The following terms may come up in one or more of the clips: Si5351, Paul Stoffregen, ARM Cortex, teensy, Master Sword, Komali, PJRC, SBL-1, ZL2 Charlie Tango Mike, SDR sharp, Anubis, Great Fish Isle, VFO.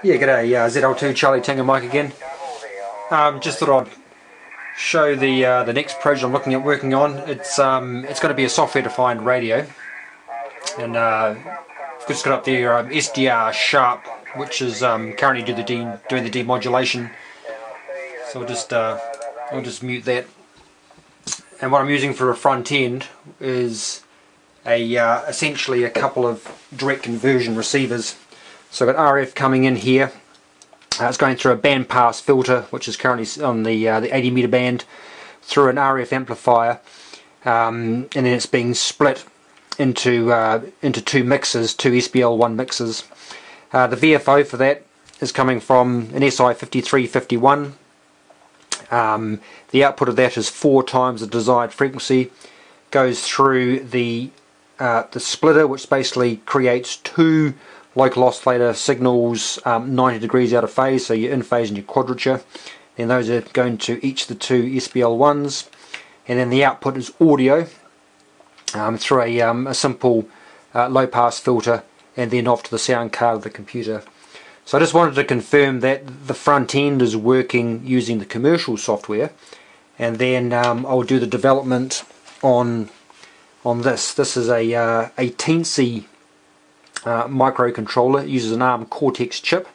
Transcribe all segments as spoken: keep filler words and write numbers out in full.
Yeah, g'day, uh, Z L two Charlie Tango Mike again. Um, just thought I'd show the uh, the next project I'm looking at working on. It's um, it's going to be a software-defined radio, and uh, it's got up there um, S D R sharp, which is um, currently do the de doing the demodulation. So I'll just uh, I'll just mute that. And what I'm using for a front end is a uh, essentially a couple of direct conversion receivers. So I've got R F coming in here. Uh, it's going through a band pass filter, which is currently on the uh, the eighty meter band, through an R F amplifier, um, and then it's being split into uh, into two mixers, two S B L one mixers. Uh, the V F O for that is coming from an S I fifty-three fifty-one. Um, the output of that is four times the desired frequency. Goes through the uh, the splitter, which basically creates two local oscillator signals um, ninety degrees out of phase, so you're in phase and your quadrature. Then those are going to each of the two S B L ones, and then the output is audio um, through a, um, a simple uh, low pass filter, and then off to the sound card of the computer. So I just wanted to confirm that the front end is working using the commercial software, and then um, I'll do the development on on this. This is a uh, a teensy Uh, microcontroller. It uses an ARM Cortex chip.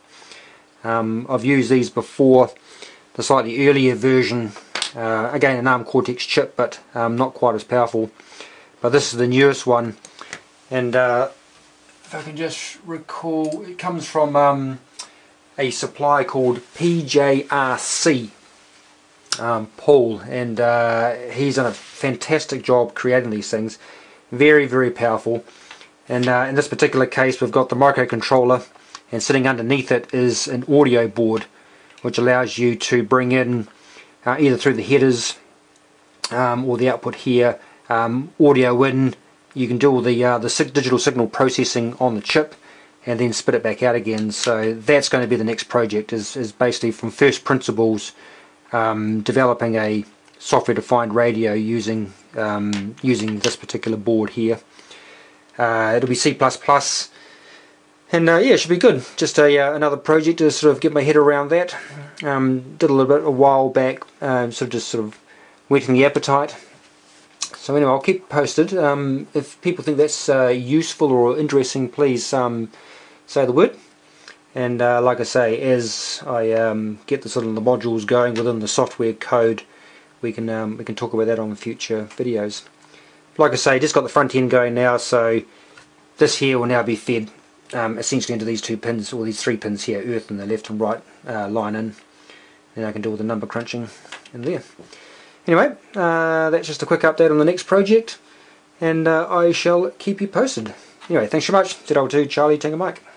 Um, I've used these before, the slightly earlier version, uh, again an ARM Cortex chip, but um, not quite as powerful. But this is the newest one, and uh, if I can just recall, it comes from um, a supplier called P J R C, um, Paul, and uh, he's done a fantastic job creating these things. Very, very powerful. And uh, in this particular case, we've got the microcontroller, and sitting underneath it is an audio board, which allows you to bring in uh, either through the headers um, or the output here, um, audio in. You can do all the uh, the sig digital signal processing on the chip, and then spit it back out again. So that's going to be the next project. Is is basically from first principles, um, developing a software-defined radio using um, using this particular board here. Uh, it'll be C plus plus, and uh, yeah, it should be good. Just a uh, another project to sort of get my head around that. Um, did a little bit a while back, uh, sort of just sort of whetting the appetite. So anyway, I'll keep posted. Um, if people think that's uh, useful or interesting, please um, say the word. And uh, like I say, as I um, get the sort of the modules going within the software code, we can um, we can talk about that on future videos. Like I say, just got the front end going now, so this here will now be fed um, essentially into these two pins, or these three pins here, earth and the left and right uh, line in. Then I can do all the number crunching in there. Anyway, uh, that's just a quick update on the next project, and uh, I shall keep you posted. Anyway, thanks so much. Z L two Charlie Tango Mike.